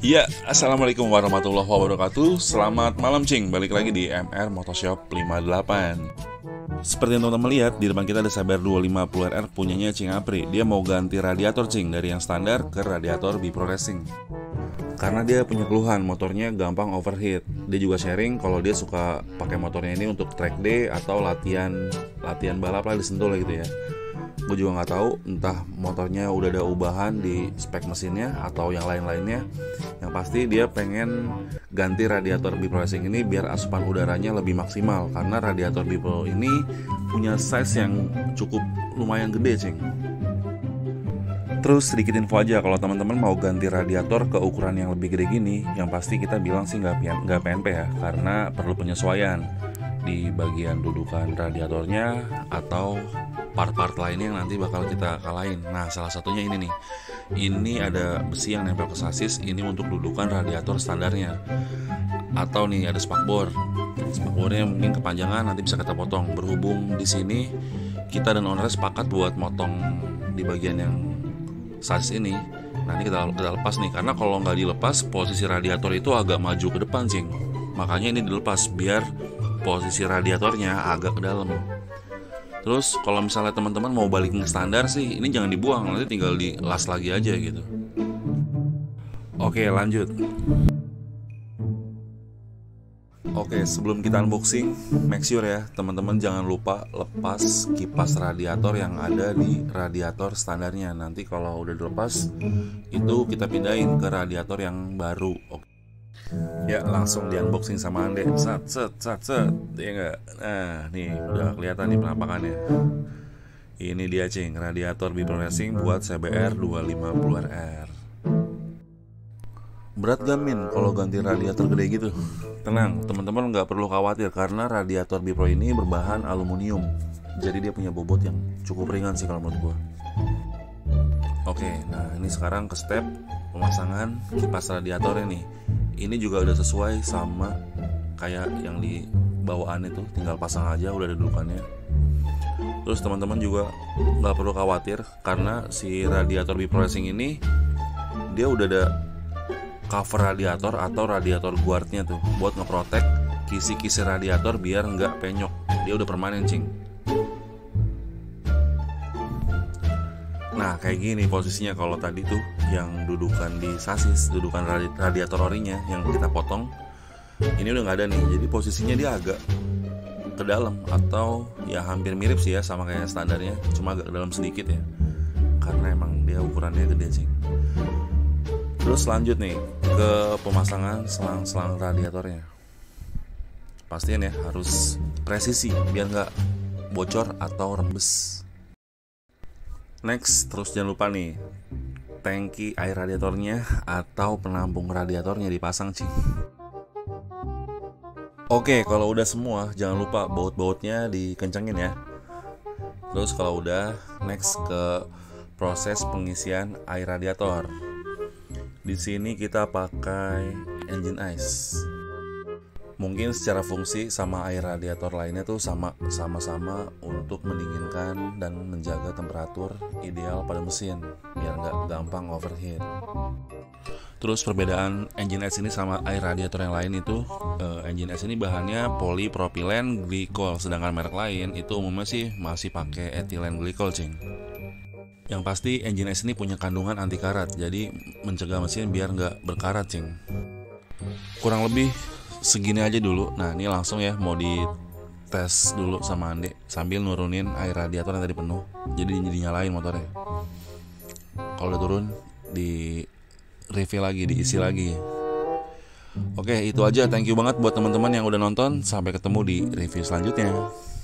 Ya, assalamualaikum warahmatullahi wabarakatuh. Selamat malam Cing, balik lagi di MR Motorshop 58. Seperti yang teman-teman lihat, di depan kita ada Saber 250RR punyanya Cing Apri. Dia mau ganti radiator Cing, dari yang standar ke radiator BPRO Racing. Karena dia punya keluhan, motornya gampang overheat. Dia juga sharing kalau dia suka pakai motornya ini untuk track day atau latihan balap lah, disentuh lah gitu ya. Gue juga nggak tahu, entah motornya udah ada ubahan di spek mesinnya atau yang lain-lainnya. Yang pasti dia pengen ganti radiator BPRO Racing ini biar asupan udaranya lebih maksimal, karena radiator BPRO ini punya size yang cukup lumayan gede Cing. Terus sedikit info aja, kalau teman-teman mau ganti radiator ke ukuran yang lebih gede gini, yang pasti kita bilang sih nggak PNP ya, karena perlu penyesuaian di bagian dudukan radiatornya atau part-part lainnya yang nanti bakal kita kalahin. Nah, salah satunya ini nih. Ini ada besi yang nempel ke sasis, ini untuk dudukan radiator standarnya. Atau nih ada spakbor. Spakbornya mungkin kepanjangan, nanti bisa kita potong. Berhubung di sini kita dan owner sepakat buat motong di bagian yang sasis ini. Nanti kita lepas nih, karena kalau nggak dilepas posisi radiator itu agak maju ke depan, Cing. Makanya ini dilepas biar posisi radiatornya agak ke dalam. Terus kalau misalnya teman-teman mau balikin ke standar sih, ini jangan dibuang, nanti tinggal dilas lagi aja gitu. Oke, lanjut. Oke, sebelum kita unboxing, make sure ya teman-teman jangan lupa lepas kipas radiator yang ada di radiator standarnya. Nanti kalau udah dilepas, itu kita pindahin ke radiator yang baru. Oke. Ya, langsung di unboxing sama Ande. Set ya enggak. Nah, nih udah kelihatan nih penampakannya. Ini dia Cing, radiator BPRO Racing buat CBR 250RR. Berat gak Min kalau ganti radiator gede gitu? Tenang, teman-teman nggak perlu khawatir, karena radiator BPRO ini berbahan aluminium. Jadi dia punya bobot yang cukup ringan sih kalau menurut gua. Oke, nah ini sekarang ke step pemasangan kipas radiatornya nih. Ini juga udah sesuai sama kayak yang di bawaan itu, tinggal pasang aja, udah ada dudukannya. Terus teman-teman juga nggak perlu khawatir, karena si radiator BPRO Racing ini dia udah ada cover radiator atau radiator guardnya tuh, buat ngeprotek kisi-kisi radiator biar nggak penyok. Dia udah permanen Cing. Nah, kayak gini posisinya. Kalau tadi tuh yang dudukan di sasis, dudukan radiator orinya yang kita potong, ini udah nggak ada nih. Jadi posisinya dia agak ke dalam, atau ya hampir mirip sih ya sama kayak standarnya, cuma agak ke dalam sedikit ya, karena emang dia ukurannya gede Cing. Terus lanjut nih ke pemasangan selang-selang radiatornya. Pastiin ya harus presisi biar nggak bocor atau rembes. Next, terus jangan lupa nih, tangki air radiatornya atau penampung radiatornya dipasang Cing. Oke, kalau udah semua, jangan lupa baut-bautnya dikencengin ya. Terus kalau udah, next ke proses pengisian air radiator. Di sini kita pakai engine ice. Mungkin secara fungsi sama air radiator lainnya tuh sama-sama untuk mendinginkan dan menjaga temperatur ideal pada mesin biar nggak gampang overheat. Terus perbedaan engine ice ini sama air radiator yang lain itu, engine ice ini bahannya polypropylene glycol, sedangkan merek lain itu umumnya sih masih pakai ethylene glycol Cing. Yang pasti engine ice ini punya kandungan anti karat, jadi mencegah mesin biar nggak berkarat Cing. Kurang lebih segini aja dulu. Nah, ini langsung ya mau dites dulu sama Ande sambil nurunin air radiator yang tadi penuh. Jadi dinyalain motornya. Kalau udah turun di refill lagi, diisi lagi. Oke, itu aja. Thank you banget buat teman-teman yang udah nonton. Sampai ketemu di review selanjutnya.